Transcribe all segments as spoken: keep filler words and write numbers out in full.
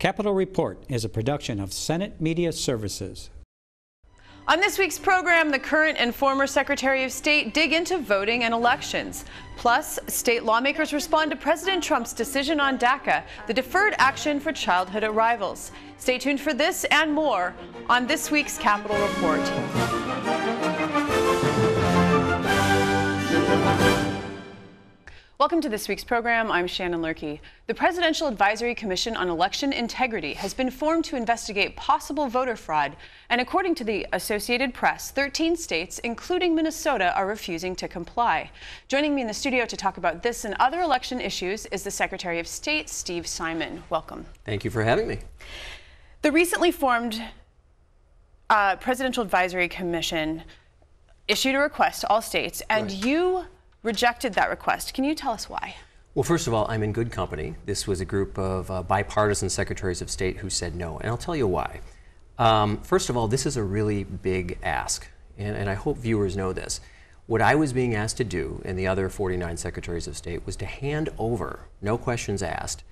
Capitol Report is a production of Senate Media Services. On this week's program, the current and former Secretary of State dig into voting and elections. Plus, state lawmakers respond to President Trump's decision on DACA, the Deferred Action for Childhood Arrivals. Stay tuned for this and more on this week's Capitol Report. Welcome to this week's program. I'm Shannon Loehrke. The Presidential Advisory Commission on Election Integrity has been formed to investigate possible voter fraud, and according to the Associated Press, thirteen states, including Minnesota, are refusing to comply. Joining me in the studio to talk about this and other election issues is the Secretary of State, Steve Simon. Welcome. Thank you for having me. The recently formed uh, Presidential Advisory Commission issued a request to all states, and right. you rejected that request. Can you tell us why? Well, first of all, I'm in good company. This was a group of uh, bipartisan secretaries of state who said no, and I'll tell you why. Um, first of all, this is a really big ask, and, and I hope viewers know this. What I was being asked to do, and the other forty-nine secretaries of state, was to hand over, no questions asked,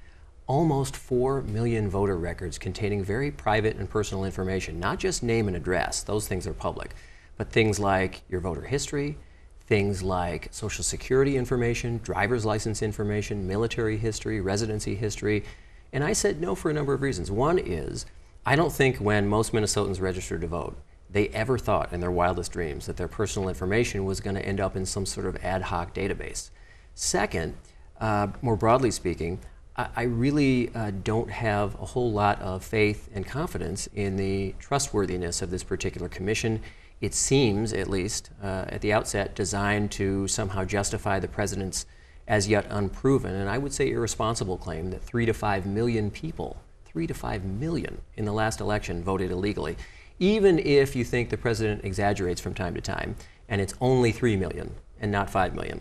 almost four million voter records containing very private and personal information, not just name and address, those things are public, but things like your voter history, things like Social Security information, driver's license information, military history, residency history. And I said no for a number of reasons. One is, I don't think when most Minnesotans registered to vote, they ever thought in their wildest dreams that their personal information was going to end up in some sort of ad hoc database. Second, uh, more broadly speaking, I, I really uh, don't have a whole lot of faith and confidence in the trustworthiness of this particular commission. It seems, at least, uh, at the outset, designed to somehow justify the president's as yet unproven, and I would say irresponsible, claim that three to five million people, three to five million in the last election voted illegally. Even if you think the president exaggerates from time to time, and it's only three million and not five million,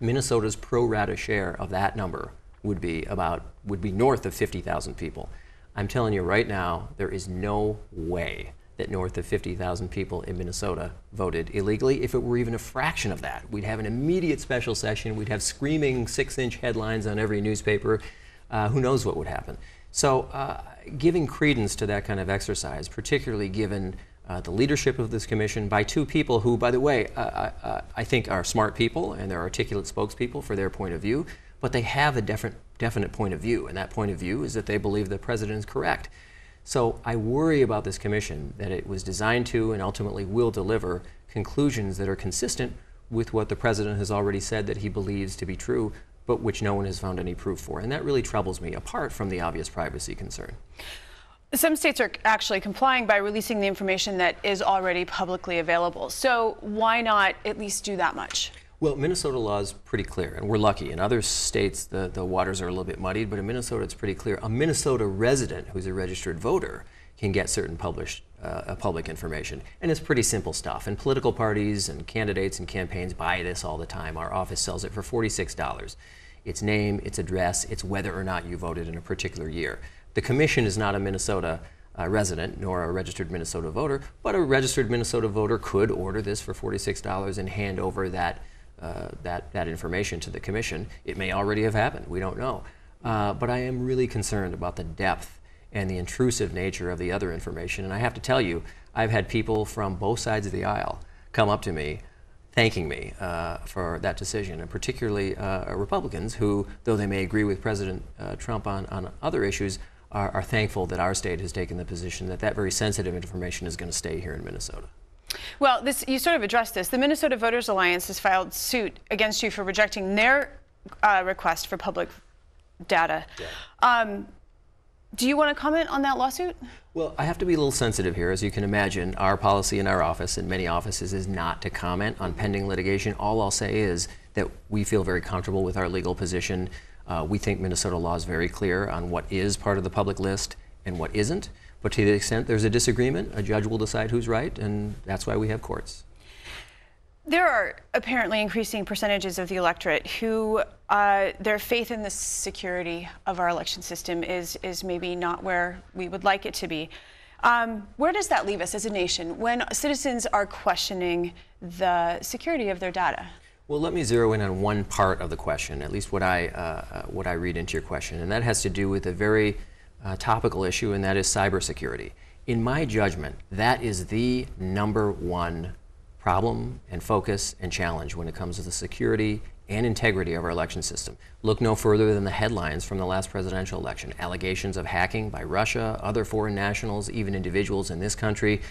Minnesota's pro rata share of that number would be about, would be north of fifty thousand people. I'm telling you right now, there is no way that north of fifty thousand people in Minnesota voted illegally. If it were even a fraction of that, we'd have an immediate special session, we'd have screaming six-inch headlines on every newspaper, uh, who knows what would happen. So uh, giving credence to that kind of exercise, particularly given uh, the leadership of this commission by two people who, by the way, uh, uh, I think are smart people and they're articulate spokespeople for their point of view, but they have a definite, definite point of view, and that point of view is that they believe the president is correct. So I worry about this commission, that it was designed to and ultimately will deliver conclusions that are consistent with what the president has already said that he believes to be true, but which no one has found any proof for. And that really troubles me, apart from the obvious privacy concern. Some states are actually complying by releasing the information that is already publicly available. So why not at least do that much? Well, Minnesota law is pretty clear, and we're lucky. In other states, the, the waters are a little bit muddied, but in Minnesota, it's pretty clear. A Minnesota resident who's a registered voter can get certain published, uh, public information, and it's pretty simple stuff. And political parties and candidates and campaigns buy this all the time. Our office sells it for forty-six dollars. Its name, its address, it's whether or not you voted in a particular year. The commission is not a Minnesota a resident, nor a registered Minnesota voter, but a registered Minnesota voter could order this for forty-six dollars and hand over that Uh, that, that information to the commission. It may already have happened, we don't know. Uh, but I am really concerned about the depth and the intrusive nature of the other information. And I have to tell you, I've had people from both sides of the aisle come up to me thanking me uh, for that decision, and particularly uh, Republicans who, though they may agree with President uh, Trump on, on other issues, are, are thankful that our state has taken the position that that very sensitive information is going to stay here in Minnesota. Well, this, you sort of addressed this. The Minnesota Voters Alliance has filed suit against you for rejecting their uh, request for public data. Yeah. Um, do you want to comment on that lawsuit? Well, I have to be a little sensitive here. As you can imagine, our policy in our office and many offices is not to comment on pending litigation. All I'll say is that we feel very comfortable with our legal position. Uh, we think Minnesota law is very clear on what is part of the public list and what isn't. But to the extent there's a disagreement, a judge will decide who's right, and that's why we have courts. There are apparently increasing percentages of the electorate who uh, their faith in the security of our election system is, is maybe not where we would like it to be. Um, where does that leave us as a nation when citizens are questioning the security of their data? Well, let me zero in on one part of the question, at least what I, uh, what I read into your question, and that has to do with a very uh, topical issue, and that is cybersecurity. In my judgment, that is the number one problem and focus and challenge when it comes to the security and integrity of our election system. Look no further than the headlines from the last presidential election. Allegations of hacking by Russia, other foreign nationals, even individuals in this country.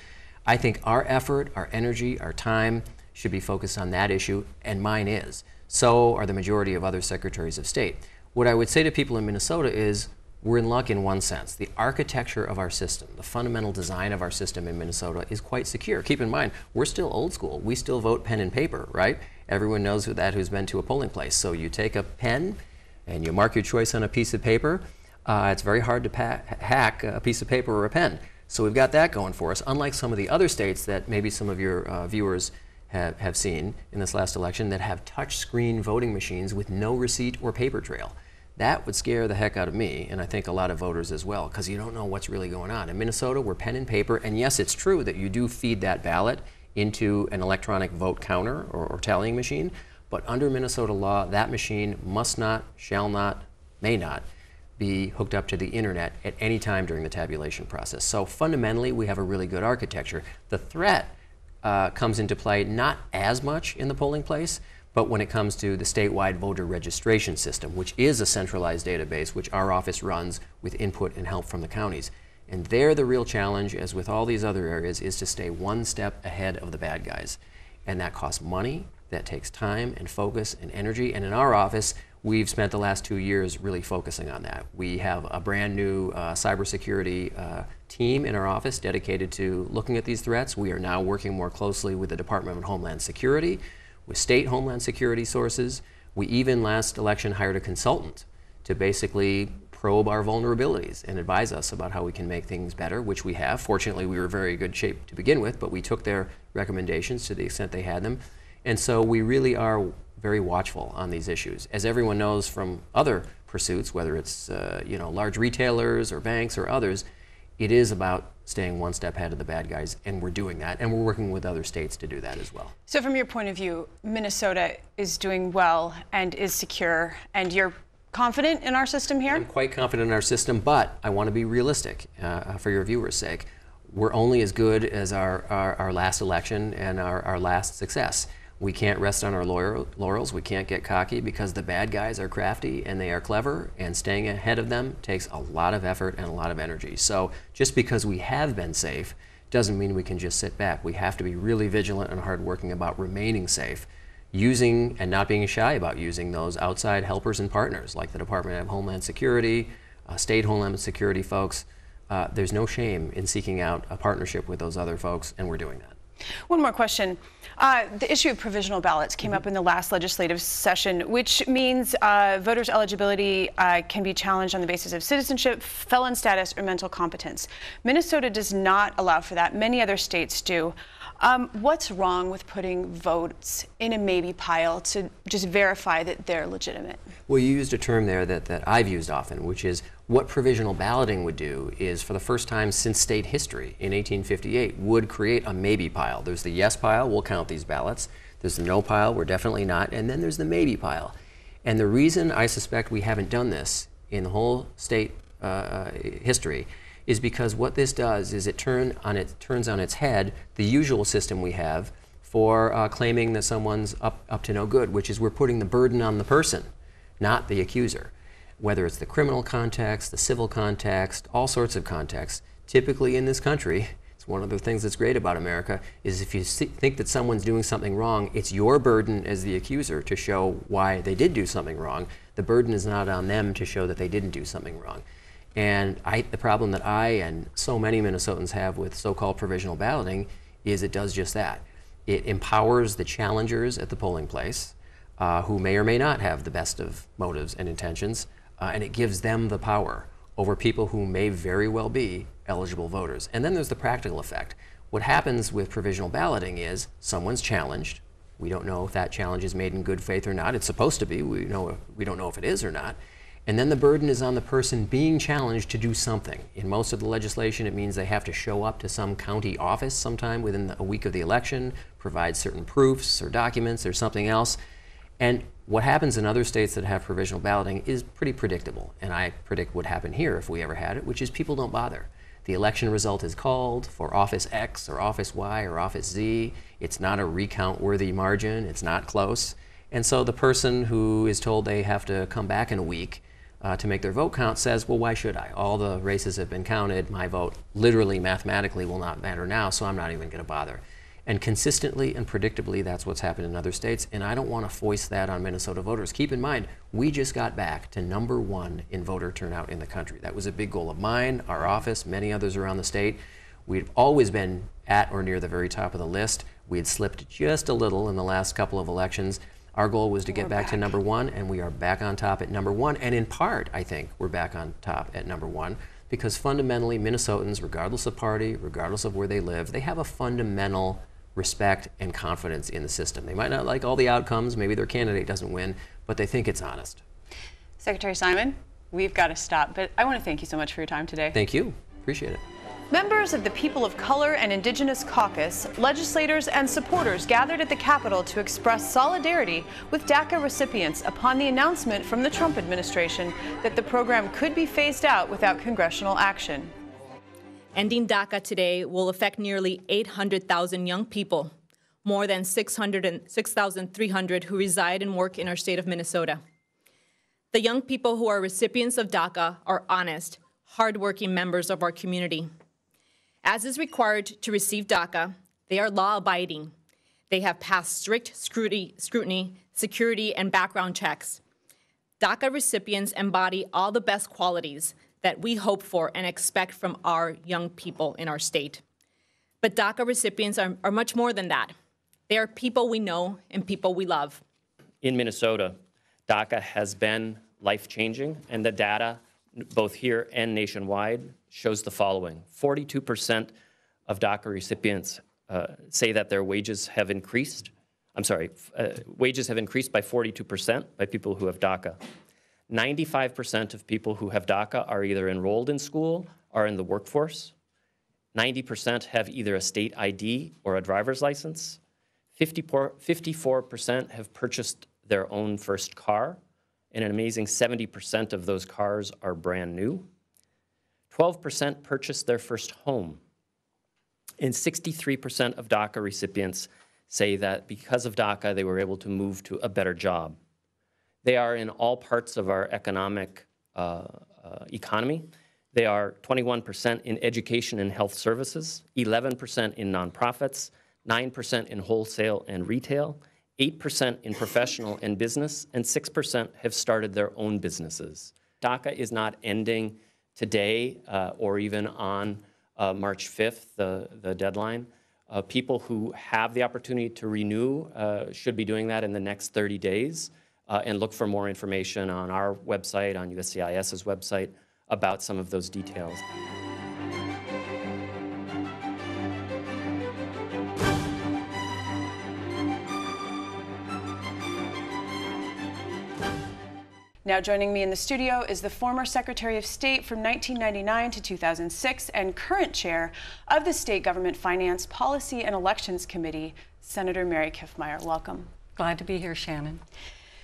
I think our effort, our energy, our time should be focused on that issue, and mine is. So are the majority of other secretaries of state. What I would say to people in Minnesota is, we're in luck in one sense. The architecture of our system, the fundamental design of our system in Minnesota is quite secure. Keep in mind, we're still old school. We still vote pen and paper, right? Everyone knows that who's been to a polling place. So you take a pen and you mark your choice on a piece of paper. Uh, it's very hard to pa hack a piece of paper or a pen. So we've got that going for us, unlike some of the other states that maybe some of your uh, viewers have, have seen in this last election that have touchscreen voting machines with no receipt or paper trail. That would scare the heck out of me, and I think a lot of voters as well, because you don't know what's really going on. In Minnesota, we're pen and paper, and yes, it's true that you do feed that ballot into an electronic vote counter or, or tallying machine, but under Minnesota law, that machine must not, shall not, may not be hooked up to the internet at any time during the tabulation process. So fundamentally, we have a really good architecture. The threat uh, comes into play not as much in the polling place, but when it comes to the statewide voter registration system, which is a centralized database, which our office runs with input and help from the counties. And there the real challenge, as with all these other areas, is to stay one step ahead of the bad guys. And that costs money, that takes time and focus and energy, and in our office, we've spent the last two years really focusing on that. We have a brand new uh, cybersecurity uh, team in our office dedicated to looking at these threats. We are now working more closely with the Department of Homeland Security, with state Homeland Security sources. We even last election hired a consultant to basically probe our vulnerabilities and advise us about how we can make things better, which we have. Fortunately, we were very good shape to begin with, but we took their recommendations to the extent they had them. And so we really are very watchful on these issues. As everyone knows from other pursuits, whether it's uh, you know, large retailers or banks or others, it is about staying one step ahead of the bad guys, and we're doing that, and we're working with other states to do that as well. So from your point of view, Minnesota is doing well and is secure, and you're confident in our system here? I'm quite confident in our system, but I want to be realistic uh, for your viewers' sake. We're only as good as our, our, our last election and our, our last success. We can't rest on our laurels, we can't get cocky, because the bad guys are crafty and they are clever, and staying ahead of them takes a lot of effort and a lot of energy. So just because we have been safe doesn't mean we can just sit back. We have to be really vigilant and hardworking about remaining safe, using and not being shy about using those outside helpers and partners like the Department of Homeland Security, uh, state Homeland Security folks. Uh, there's no shame in seeking out a partnership with those other folks, and we're doing that. One more question. Uh, the issue of provisional ballots came mm-hmm. up in the last legislative session, which means uh, voters' eligibility uh, can be challenged on the basis of citizenship, felon status, or mental competence. Minnesota does not allow for that. Many other states do. Um, what's wrong with putting votes in a maybe pile to just verify that they're legitimate? Well, you used a term there that, that I've used often, which is what provisional balloting would do is, for the first time since state history in eighteen fifty-eight, would create a maybe pile. There's the yes pile, we'll count these ballots. There's the no pile, we're definitely not. And then there's the maybe pile. And the reason I suspect we haven't done this in the whole state uh, history is because what this does is it, turn on it turns on its head the usual system we have for uh, claiming that someone's up, up to no good, which is we're putting the burden on the person, not the accuser. Whether it's the criminal context, the civil context, all sorts of contexts. Typically in this country, it's one of the things that's great about America, is if you see, think that someone's doing something wrong, it's your burden as the accuser to show why they did do something wrong. The burden is not on them to show that they didn't do something wrong. And I, the problem that I and so many Minnesotans have with so-called provisional balloting is it does just that. It empowers the challengers at the polling place, uh, who may or may not have the best of motives and intentions, Uh, and it gives them the power over people who may very well be eligible voters. And then there's the practical effect. What happens with provisional balloting is someone's challenged. We don't know if that challenge is made in good faith or not. It's supposed to be. We know, we don't know if it is or not. And then the burden is on the person being challenged to do something. In most of the legislation, it means they have to show up to some county office sometime within the, a week of the election, provide certain proofs or documents or something else. And what happens in other states that have provisional balloting is pretty predictable, and I predict would happen here if we ever had it, which is people don't bother. The election result is called for office X or office Y or office Z. It's not a recount-worthy margin. It's not close. And so the person who is told they have to come back in a week uh, to make their vote count says, well, why should I? All the races have been counted. My vote literally, mathematically, will not matter now, so I'm not even going to bother. And consistently and predictably, that's what's happened in other states, and I don't want to foist that on Minnesota voters. Keep in mind, we just got back to number one in voter turnout in the country. That was a big goal of mine, our office, many others around the state. We've always been at or near the very top of the list. We had slipped just a little in the last couple of elections. Our goal was to get back, back to number one, and we are back on top at number one, and in part, I think, we're back on top at number one, because fundamentally, Minnesotans, regardless of party, regardless of where they live, they have a fundamental respect and confidence in the system. They might not like all the outcomes, maybe their candidate doesn't win, but they think it's honest. Secretary Simon, we've got to stop, but I want to thank you so much for your time today. Thank you. Appreciate it. Members of the People of Color and Indigenous Caucus, legislators, and supporters gathered at the Capitol to express solidarity with DACA recipients upon the announcement from the Trump administration that the program could be phased out without congressional action. Ending DACA today will affect nearly eight hundred thousand young people, more than six thousand three hundred who reside and work in our state of Minnesota. The young people who are recipients of DACA are honest, hardworking members of our community. As is required to receive DACA, they are law-abiding. They have passed strict scrutiny, scrutiny, security, and background checks. DACA recipients embody all the best qualities that we hope for and expect from our young people in our state. But DACA recipients are, are much more than that. They are people we know and people we love. In Minnesota, DACA has been life-changing, and the data, both here and nationwide, shows the following. forty-two percent of DACA recipients uh, say that their wages have increased. I'm sorry, uh, wages have increased by forty-two percent by people who have DACA. ninety-five percent of people who have DACA are either enrolled in school or in the workforce. ninety percent have either a state I D or a driver's license. fifty-four percent have purchased their own first car, and an amazing seventy percent of those cars are brand new. twelve percent purchased their first home. And sixty-three percent of DACA recipients say that because of DACA, they were able to move to a better job. They are in all parts of our economic uh, uh, economy. They are twenty-one percent in education and health services, eleven percent in nonprofits, nine percent in wholesale and retail, eight percent in professional and business, and six percent have started their own businesses. DACA is not ending today uh, or even on uh, March fifth, the, the deadline. Uh, people who have the opportunity to renew uh, should be doing that in the next thirty days. Uh, and look for more information on our website, on U S C I S's website, about some of those details. Now joining me in the studio is the former Secretary of State from nineteen ninety-nine to two thousand six and current chair of the State Government Finance, Policy, and Elections Committee, Senator Mary Kiffmeyer. Welcome. Glad to be here, Shannon.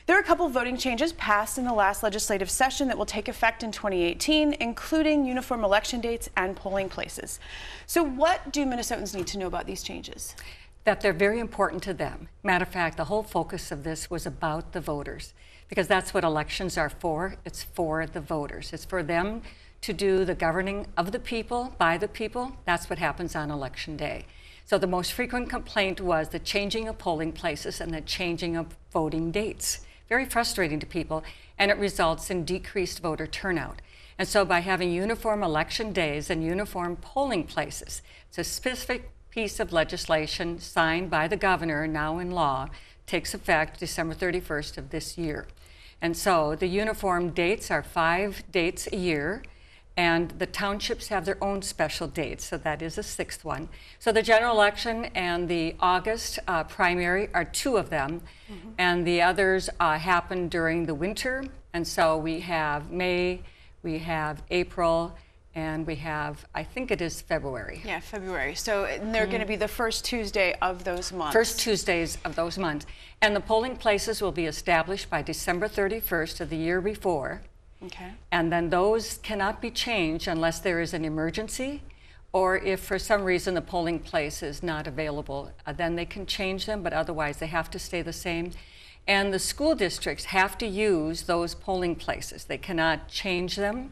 There are a couple of voting changes passed in the last legislative session that will take effect in twenty eighteen, including uniform election dates and polling places. So what do Minnesotans need to know about these changes? That they're very important to them. Matter of fact, the whole focus of this was about the voters, because that's what elections are for. It's for the voters. It's for them to do the governing of the people, by the people. That's what happens on election day. So the most frequent complaint was the changing of polling places and the changing of voting dates. Very frustrating to people, and it results in decreased voter turnout. And so by having uniform election days and uniform polling places, it's a specific piece of legislation signed by the governor, now in law, takes effect December thirty-first of this year. And so the uniform dates are five dates a year, and the townships have their own special dates, so that is a sixth one. So the general election and the August uh, primary are two of them, mm-hmm. and the others uh, happen during the winter. And so we have May, we have April, and we have, I think it is February. Yeah, February. So they're mm. going to be the first Tuesday of those months. First Tuesdays of those months. And the polling places will be established by December thirty-first of the year before. Okay. And then those cannot be changed unless there is an emergency, or if for some reason the polling place is not available, uh, then they can change them, but otherwise they have to stay the same. And the school districts have to use those polling places. They cannot change them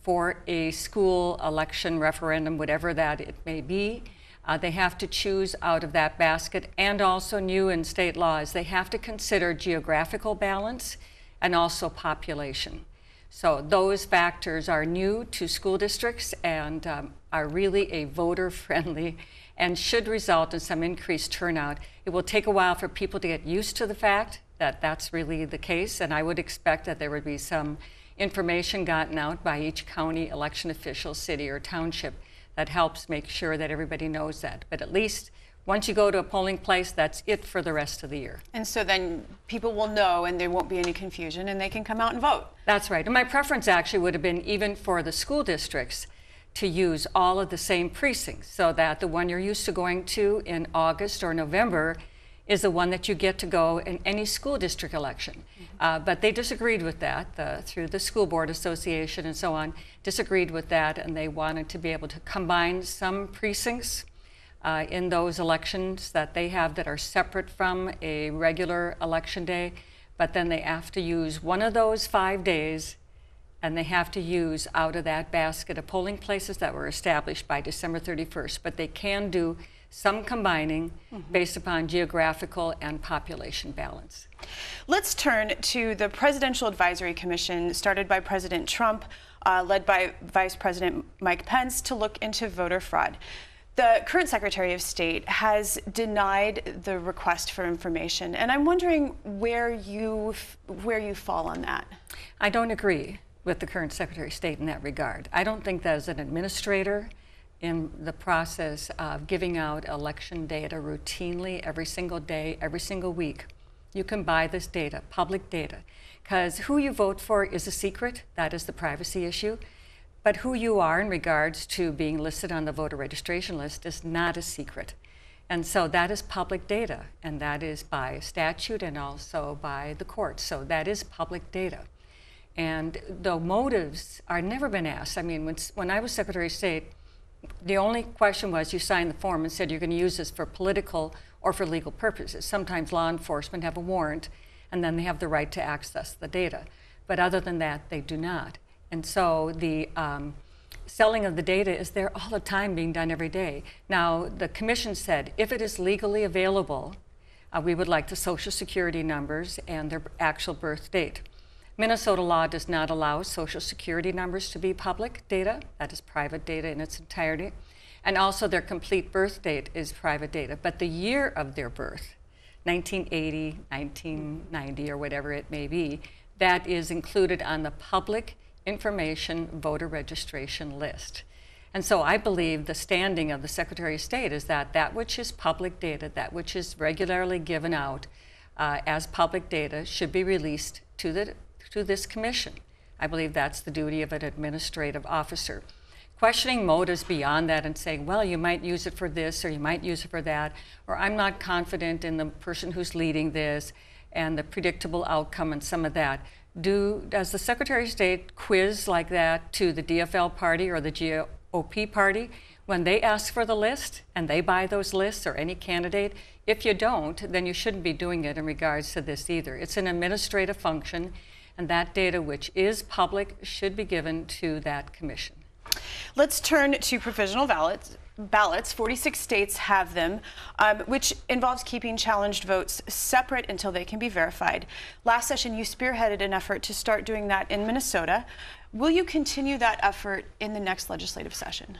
for a school election, referendum, whatever that it may be. Uh, they have to choose out of that basket, and also new in state laws, they have to consider geographical balance and also population. So those factors are new to school districts and um, are really a voter-friendly and should result in some increased turnout. It will take a while for people to get used to the fact that that's really the case, and I would expect that there would be some information gotten out by each county election official, city, or township that helps make sure that everybody knows that. But at least once you go to a polling place, that's it for the rest of the year. And so then people will know and there won't be any confusion and they can come out and vote. That's right. And my preference actually would have been even for the school districts to use all of the same precincts, so that the one you're used to going to in August or November is the one that you get to go in any school district election. Mm-hmm. uh, but they disagreed with that the, through the School Board Association and so on, disagreed with that, and they wanted to be able to combine some precincts Uh, in those elections that they have that are separate from a regular election day, but then they have to use one of those five days and they have to use out of that basket of polling places that were established by December thirty-first. But they can do some combining mm-hmm. based upon geographical and population balance. Let's turn to the Presidential Advisory Commission started by President Trump, uh, led by Vice President Mike Pence, to look into voter fraud. The current Secretary of State has denied the request for information, and I'm wondering where you, where you fall on that. I don't agree with the current Secretary of State in that regard. I don't think that as an administrator in the process of giving out election data routinely every single day, every single week, you can buy this data, public data, because who you vote for is a secret. That is the privacy issue. But who you are in regards to being listed on the voter registration list is not a secret. And so that is public data, and that is by statute and also by the courts. So that is public data. And the motives are never been asked. I mean, when, when I was Secretary of State, the only question was you signed the form and said you're going to use this for political or for legal purposes. Sometimes law enforcement have a warrant, and then they have the right to access the data. But other than that, they do not. And so the um, selling of the data is there all the time, being done every day. Now, the commission said, if it is legally available, uh, we would like the Social Security numbers and their actual birth date. Minnesota law does not allow Social Security numbers to be public data. That is private data in its entirety. And also their complete birth date is private data. But the year of their birth, nineteen eighty, nineteen ninety, or whatever it may be, that is included on the public information voter registration list. And so I believe the standing of the Secretary of State is that that which is public data, that which is regularly given out uh, as public data, should be released to, the, to this commission. I believe that's the duty of an administrative officer. Questioning motives beyond that and saying, well, you might use it for this or you might use it for that, or I'm not confident in the person who's leading this and the predictable outcome and some of that. Do, does the Secretary of State quiz like that to the D F L party or the G O P party when they ask for the list and they buy those lists or any candidate? If you don't, then you shouldn't be doing it in regards to this either. It's an administrative function, and that data, which is public, should be given to that commission. Let's turn to provisional ballots. Ballots, forty-six states have them, um, which involves keeping challenged votes separate until they can be verified. Last session, you spearheaded an effort to start doing that in Minnesota. Will you continue that effort in the next legislative session?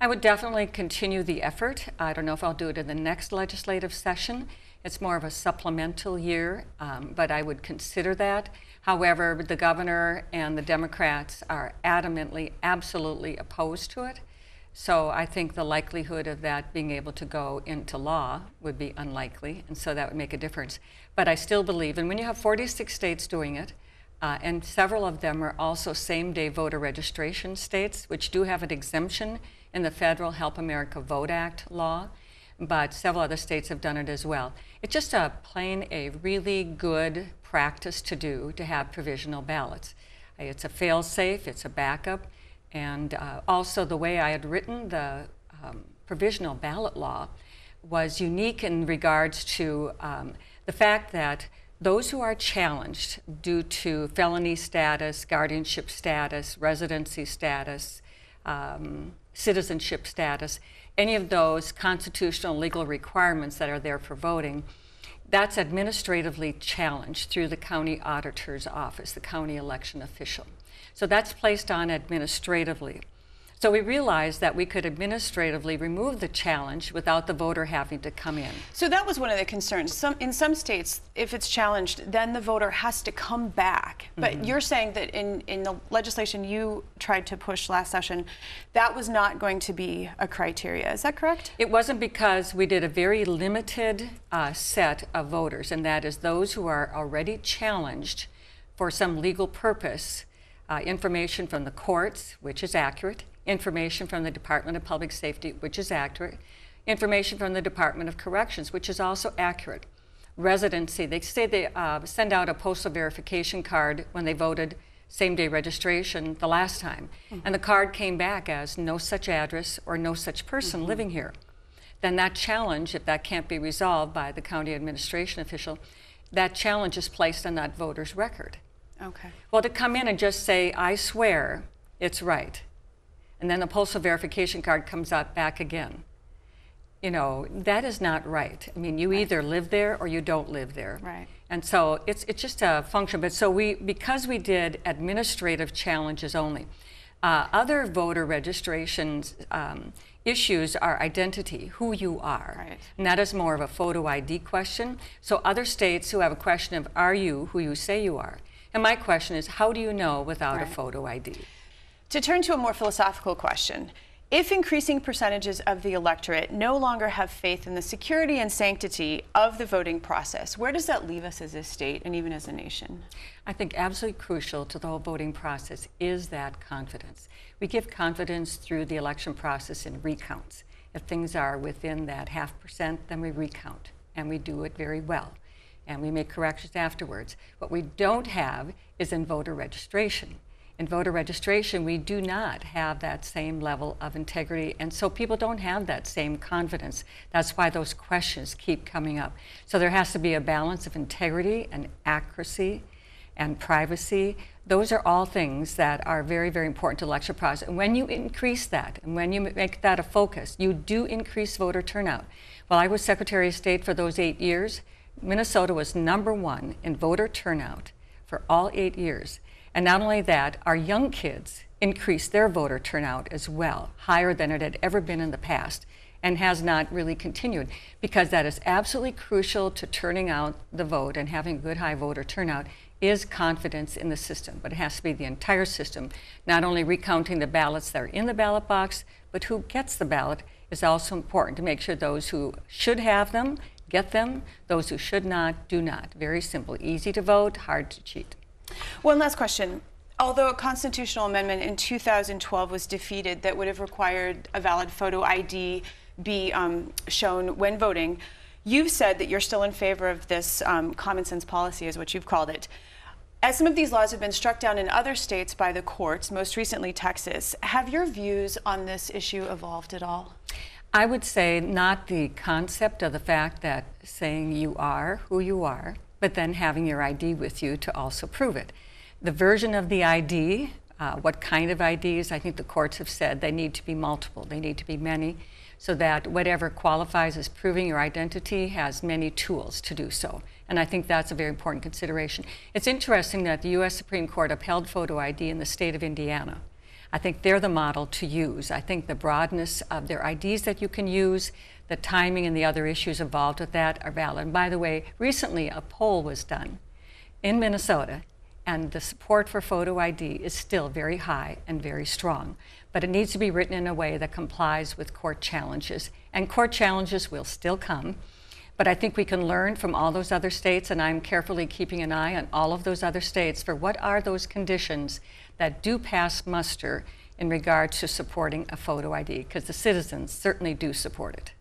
I would definitely continue the effort. I don't know if I'll do it in the next legislative session. It's more of a supplemental year, um, but I would consider that. However, the governor and the Democrats are adamantly, absolutely opposed to it. So I think the likelihood of that being able to go into law would be unlikely, and so that would make a difference. But I still believe, and when you have forty-six states doing it, Uh, and several of them are also same-day voter registration states, which do have an exemption in the federal Help America Vote Act law, but several other states have done it as well. It's just a plain, a really good practice to do, to have provisional ballots. It's a fail-safe, it's a backup, and uh, also the way I had written the um, provisional ballot law was unique in regards to um, the fact that those who are challenged due to felony status, guardianship status, residency status, um, citizenship status, any of those constitutional legal requirements that are there for voting, that's administratively challenged through the county auditor's office, the county election official. So that's placed on administratively. So we realized that we could administratively remove the challenge without the voter having to come in. So that was one of the concerns. Some, in some states, if it's challenged, then the voter has to come back. But mm-hmm. you're saying that in, in the legislation you tried to push last session, that was not going to be a criteria. Is that correct? It wasn't, because we did a very limited uh, set of voters, and that is those who are already challenged for some legal purpose, uh, information from the courts, which is accurate, information from the Department of Public Safety, which is accurate, information from the Department of Corrections, which is also accurate, residency. They say they uh, send out a postal verification card when they voted same-day registration the last time, mm-hmm. and the card came back as no such address or no such person mm-hmm. living here. Then that challenge, if that can't be resolved by the county administration official, that challenge is placed on that voter's record. Okay. Well, to come in and just say, I swear it's right, and then the postal verification card comes out back again. You know, that is not right. I mean, you right. either live there or you don't live there. Right. And so it's, it's just a function. But so we, because we did administrative challenges only, uh, other voter registrations um, issues are identity, who you are. Right. And that is more of a photo I D question. So other states who have a question of, are you who you say you are? And my question is, how do you know without right. a photo I D? To turn to a more philosophical question, if increasing percentages of the electorate no longer have faith in the security and sanctity of the voting process, where does that leave us as a state and even as a nation? I think absolutely crucial to the whole voting process is that confidence. We give confidence through the election process in recounts. If things are within that half percent, then we recount, and we do it very well, and we make corrections afterwards. What we don't have is in voter registration. In voter registration, we do not have that same level of integrity, and so people don't have that same confidence. That's why those questions keep coming up. So there has to be a balance of integrity and accuracy and privacy. Those are all things that are very, very important to the election process. And when you increase that, and when you make that a focus, you do increase voter turnout. While I was Secretary of State for those eight years, Minnesota was number one in voter turnout for all eight years. And not only that, our young kids increased their voter turnout as well, higher than it had ever been in the past, and has not really continued, because that is absolutely crucial to turning out the vote and having good high voter turnout is confidence in the system. But it has to be the entire system, not only recounting the ballots that are in the ballot box, but who gets the ballot is also important to make sure those who should have them get them, those who should not do not. Very simple, easy to vote, hard to cheat. One last question. Although a constitutional amendment in two thousand twelve was defeated that would have required a valid photo I D be um, shown when voting, you've said that you're still in favor of this um, common sense policy, is what you've called it. As some of these laws have been struck down in other states by the courts, most recently Texas, have your views on this issue evolved at all? I would say not the concept of the fact that saying you are who you are, but then having your I D with you to also prove it. The version of the I D, uh, what kind of I Ds, I think the courts have said they need to be multiple, they need to be many, so that whatever qualifies as proving your identity has many tools to do so. And I think that's a very important consideration. It's interesting that the U S Supreme Court upheld photo I D in the state of Indiana. I think they're the model to use. I think the broadness of their I Ds that you can use, the timing and the other issues involved with that are valid. And by the way, recently a poll was done in Minnesota, and the support for photo I D is still very high and very strong. But it needs to be written in a way that complies with court challenges. And court challenges will still come. But I think we can learn from all those other states, and I'm carefully keeping an eye on all of those other states for what are those conditions that do pass muster in regard to supporting a photo I D, because the citizens certainly do support it.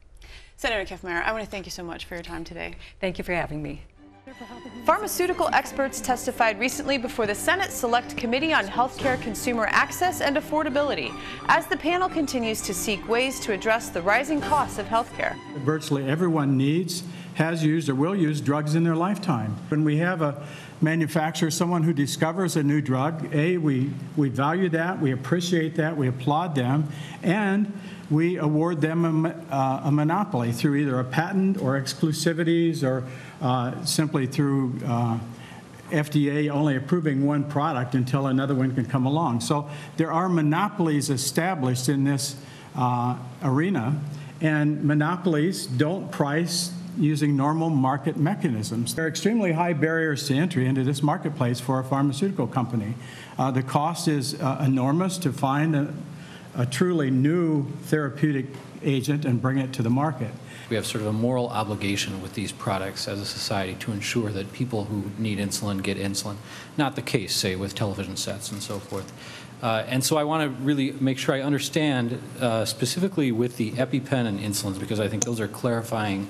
Senator Kiffmeyer, I want to thank you so much for your time today. Thank you for having me. Pharmaceutical experts testified recently before the Senate Select Committee on Healthcare Consumer Access and Affordability as the panel continues to seek ways to address the rising costs of healthcare. Virtually everyone needs, has used, or will use drugs in their lifetime. When we have a manufacturer, someone who discovers a new drug, A, we, we value that, we appreciate that, we applaud them, and we award them a, uh, a monopoly through either a patent or exclusivities or uh, simply through uh, F D A only approving one product until another one can come along. So there are monopolies established in this uh, arena, and monopolies don't price using normal market mechanisms. There are extremely high barriers to entry into this marketplace for a pharmaceutical company. Uh, the cost is uh, enormous to find a, a truly new therapeutic agent and bring it to the market. We have sort of a moral obligation with these products as a society to ensure that people who need insulin get insulin. Not the case, say, with television sets and so forth. Uh, and so I want to really make sure I understand uh, specifically with the EpiPen and insulins, because I think those are clarifying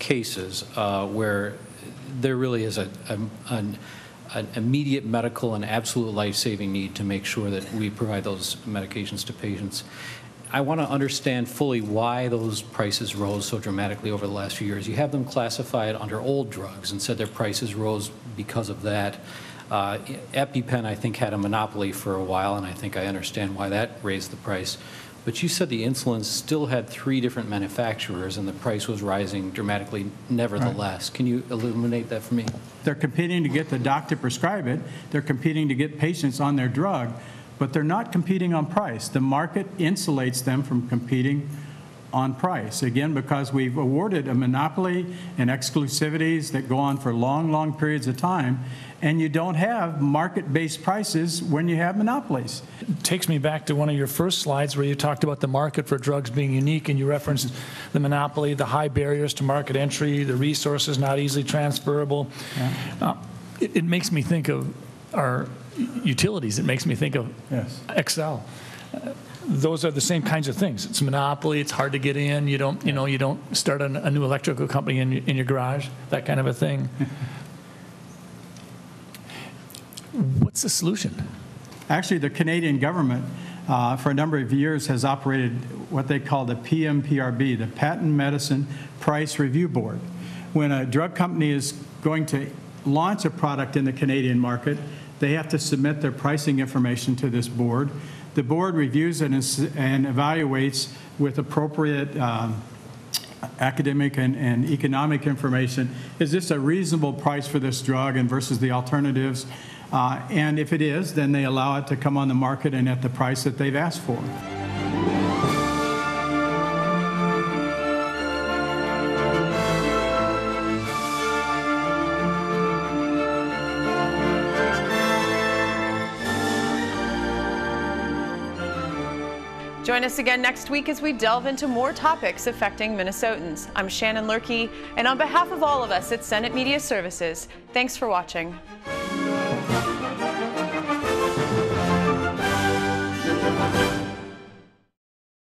cases uh, where there really is a, a, an, an immediate medical and absolute life-saving need to make sure that we provide those medications to patients. I want to understand fully why those prices rose so dramatically over the last few years. You have them classified under old drugs and said their prices rose because of that. Uh, EpiPen, I think, had a monopoly for a while, and I think I understand why that raised the price. But you said the insulin still had three different manufacturers and the price was rising dramatically nevertheless. Right. Can you illuminate that for me? They're competing to get the doctor to prescribe it. They're competing to get patients on their drug, but they're not competing on price. The market insulates them from competing on price. Again, because we've awarded a monopoly and exclusivities that go on for long, long periods of time. And you don't have market-based prices when you have monopolies. It takes me back to one of your first slides where you talked about the market for drugs being unique, and you referenced the monopoly, the high barriers to market entry, the resources not easily transferable. Yeah. Uh, it, it makes me think of our utilities. It makes me think of yes. Excel. Uh, those are the same kinds of things. It's a monopoly. It's hard to get in. You don't, you know, you don't start an, a new electrical company in, in your garage, that kind of a thing. What's the solution? Actually, the Canadian government uh, for a number of years has operated what they call the P M P R B, the Patent Medicine Price Review Board. When a drug company is going to launch a product in the Canadian market, they have to submit their pricing information to this board. The board reviews it and, and evaluates with appropriate um, academic and, and economic information, is this a reasonable price for this drug and versus the alternatives? Uh, and if it is, then they allow it to come on the market and at the price that they've asked for. Join us again next week as we delve into more topics affecting Minnesotans. I'm Shannon Loehrke, and on behalf of all of us at Senate Media Services, thanks for watching.